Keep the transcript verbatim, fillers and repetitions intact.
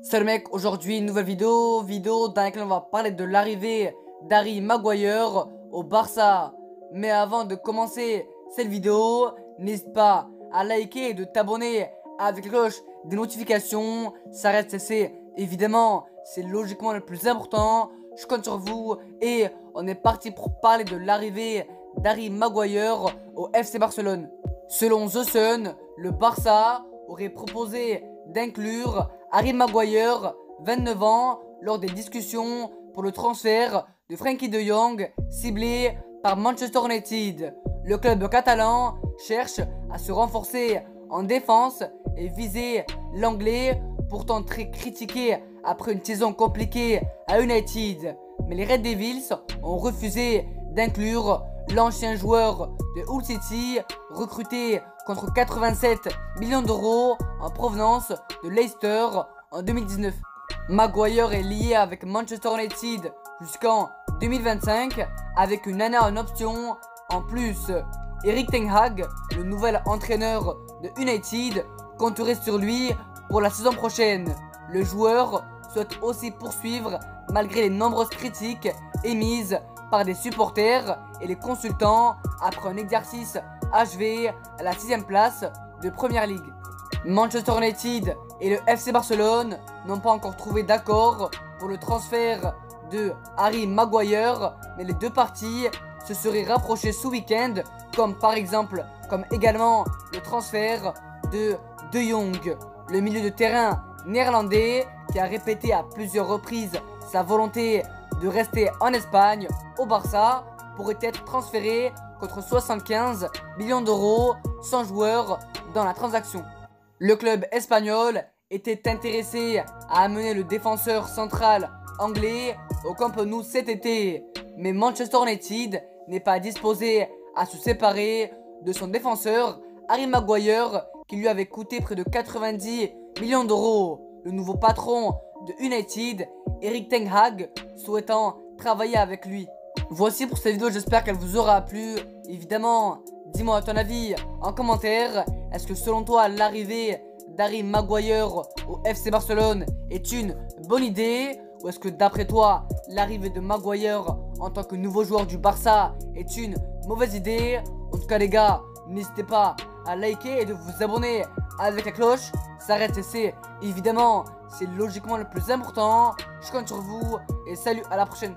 C'est le mec, aujourd'hui une nouvelle vidéo, vidéo dans laquelle on va parler de l'arrivée d'Harry Maguire au Barça. Mais avant de commencer cette vidéo, n'hésite pas à liker et de t'abonner avec la cloche des notifications. Ça reste C C évidemment, c'est logiquement le plus important. Je compte sur vous et on est parti pour parler de l'arrivée d'Harry Maguire au F C Barcelone. Selon The Sun, le Barça aurait proposé d'inclure Harry Maguire, vingt-neuf ans, lors des discussions pour le transfert de Frankie De Jong, ciblé par Manchester United. Le club catalan cherche à se renforcer en défense et viser l'anglais, pourtant très critiqué après une saison compliquée à United. Mais les Red Devils ont refusé d'inclure l'ancien joueur de Hull City, recruté contre quatre-vingt-sept millions d'euros en provenance de Leicester en deux mille dix-neuf. Maguire est lié avec Manchester United jusqu'en deux mille vingt-cinq avec une année en option en plus. Eric Ten Hag, le nouvel entraîneur de United, compterait sur lui pour la saison prochaine. Le joueur souhaite aussi poursuivre malgré les nombreuses critiques émises par des supporters et les consultants après un exercice achevé à la sixième place de Première Ligue. Manchester United et le F C Barcelone n'ont pas encore trouvé d'accord pour le transfert de Harry Maguire, mais les deux parties se seraient rapprochées ce week-end, comme par exemple, comme également le transfert de De Jong, le milieu de terrain néerlandais qui a répété à plusieurs reprises sa volonté de rester en Espagne. Au Barça pourrait être transféré contre soixante-quinze millions d'euros, sans joueur dans la transaction. Le club espagnol était intéressé à amener le défenseur central anglais au Camp Nou cet été, mais Manchester United n'est pas disposé à se séparer de son défenseur Harry Maguire, qui lui avait coûté près de quatre-vingt-dix millions d'euros. Le nouveau patron de United, Eric Ten Hag, souhaitant travailler avec lui. Voici pour cette vidéo, j'espère qu'elle vous aura plu. Évidemment, dis-moi ton avis en commentaire. Est-ce que selon toi, l'arrivée d'Harry Maguire au F C Barcelone est une bonne idée? Ou est-ce que d'après toi, l'arrivée de Maguire en tant que nouveau joueur du Barça est une mauvaise idée? En tout cas les gars, n'hésitez pas à liker et de vous abonner avec la cloche. Ça reste C C évidemment, c'est logiquement le plus important. Je compte sur vous et salut, à la prochaine.